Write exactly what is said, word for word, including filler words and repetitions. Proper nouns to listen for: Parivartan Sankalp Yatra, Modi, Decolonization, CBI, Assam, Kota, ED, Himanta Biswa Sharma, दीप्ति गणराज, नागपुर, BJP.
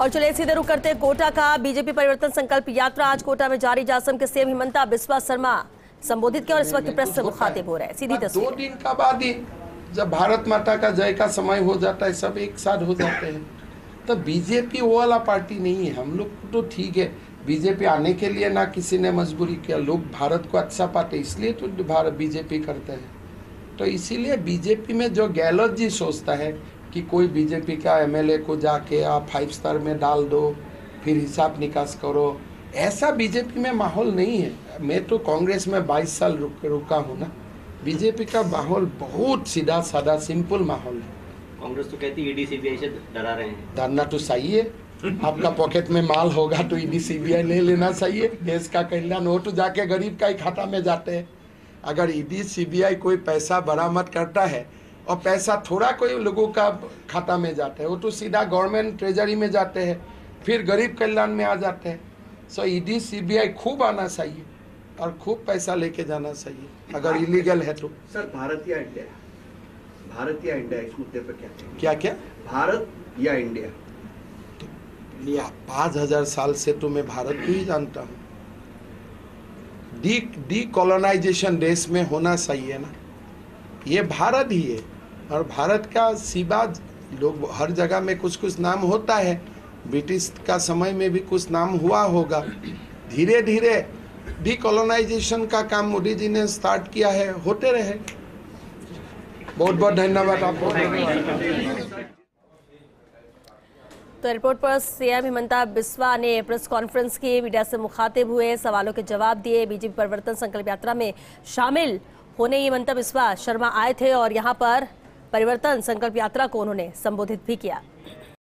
और चलिए सीधे रुक करते हैं कोटा का। बीजेपी परिवर्तन संकल्प यात्रा आज कोटा में जारी। जासम के सीएम हिमंता बिस्वा शर्मा संबोधित किया और इस वक्त प्रेस से मुखातिब हो रहे हैं। सीधी तस्वीर। दो दिन का बाद ही जब भारत माता का जय का समय हो जाता है, सब एक साथ हो जाते हैं, तो बीजेपी वो वाला पार्टी नहीं है। हम लोग तो ठीक है, बीजेपी आने के लिए ना किसी ने मजबूरी किया, लोग भारत को अच्छा पाते इसलिए तो भारत बीजेपी करते हैं। तो इसीलिए बीजेपी में जो गहलोत जी सोचता है कि कोई बीजेपी का एमएलए को जाके आप फाइव स्टार में डाल दो फिर हिसाब निकास करो, ऐसा बीजेपी में माहौल नहीं है। मैं तो कांग्रेस में बाईस साल रुक रुका हूँ ना, बीजेपी का माहौल बहुत सीधा साधा सिंपल माहौल है। कांग्रेस तो कहती है ईडी सीबीआई से डरा रहे हैं। डरना तो सही है, आपका पॉकेट में माल होगा तो ईडी सीबीआई ले लेना सही है, देश का कल्याण हो तो जाके गरीब का ही खाता में जाते हैं। अगर ईडी सीबीआई कोई पैसा बरामद करता है और पैसा थोड़ा कोई लोगों का खाता में जाता है, वो तो सीधा गवर्नमेंट ट्रेजरी में जाते हैं फिर गरीब कल्याण में आ जाते हैं। सो ईडी सीबीआई खूब आना चाहिए और खूब पैसा लेके जाना चाहिए अगर इलीगल है तो। सर भारत या इंडिया, भारत या इंडिया, इस मुद्दे पर क्या क्या क्या भारत या इंडिया? तो पाँच हजार साल से तो मैं भारत को ही जानता हूँ। डी डीकोलोनाइजेशन देश में होना सही है ना, ये भारत ही है। और भारत का सिवा लोग हर जगह में कुछ कुछ नाम होता है, ब्रिटिश का समय में भी कुछ नाम हुआ होगा। धीरे धीरे डीकोलोनाइजेशन का काम मोदी जी ने स्टार्ट किया है, होते रहे। बहुत बहुत धन्यवाद आपको। तो एयरपोर्ट पर सीएम हिमंता बिस्वा ने प्रेस कॉन्फ्रेंस की, मीडिया से मुखातिब हुए, सवालों के जवाब दिए। बीजेपी परिवर्तन संकल्प यात्रा में शामिल होने हिमंता बिस्वा शर्मा आए थे और यहाँ पर परिवर्तन संकल्प यात्रा को उन्होंने संबोधित भी किया।